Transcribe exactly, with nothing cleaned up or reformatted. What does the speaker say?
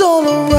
olun.